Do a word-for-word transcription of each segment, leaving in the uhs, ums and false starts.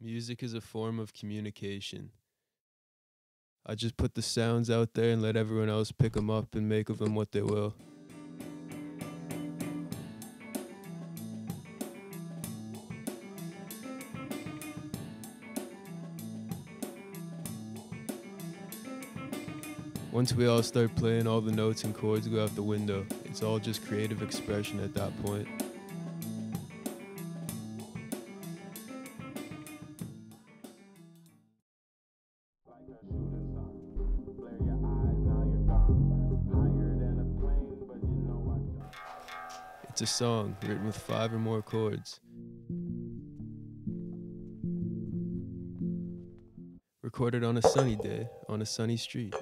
Music is a form of communication. I just put the sounds out there and let everyone else pick them up and make of them what they will. Once we all start playing, all the notes and chords go out the window. It's all just creative expression at that point. It's a song written with five or more chords. Recorded on a sunny day, on a sunny street.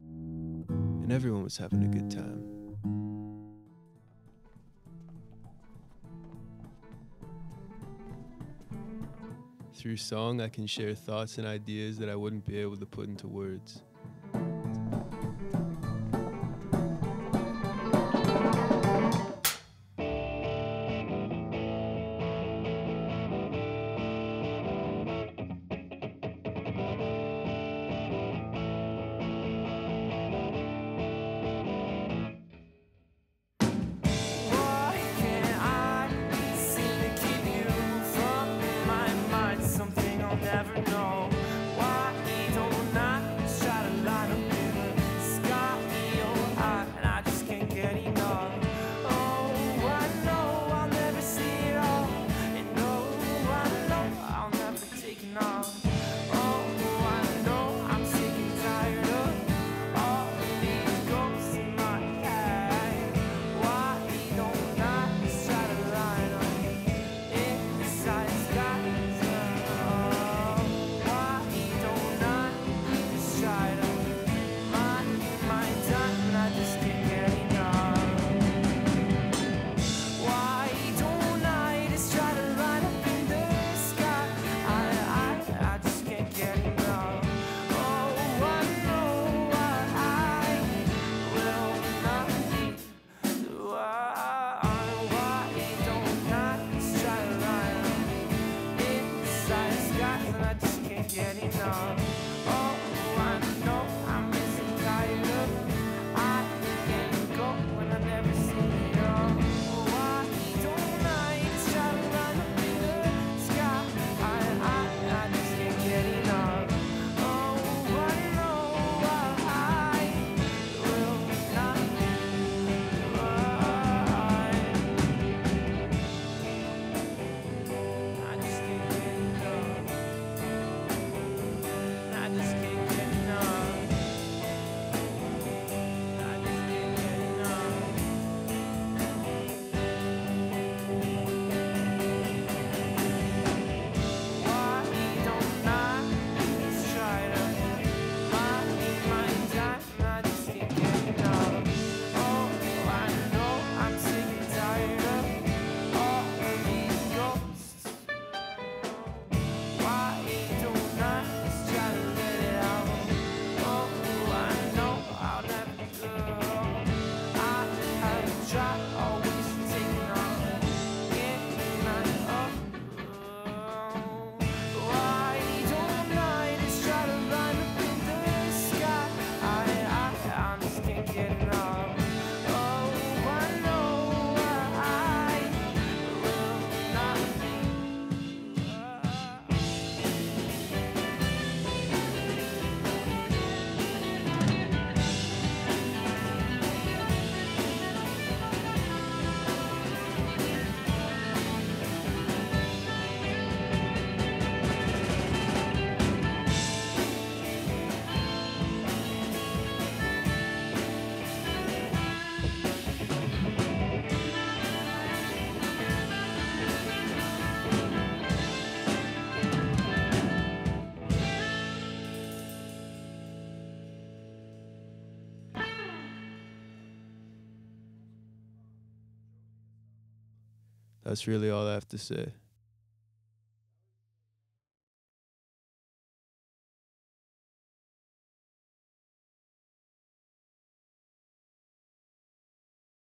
And everyone was having a good time. Through song, I can share thoughts and ideas that I wouldn't be able to put into words. That's really all I have to say.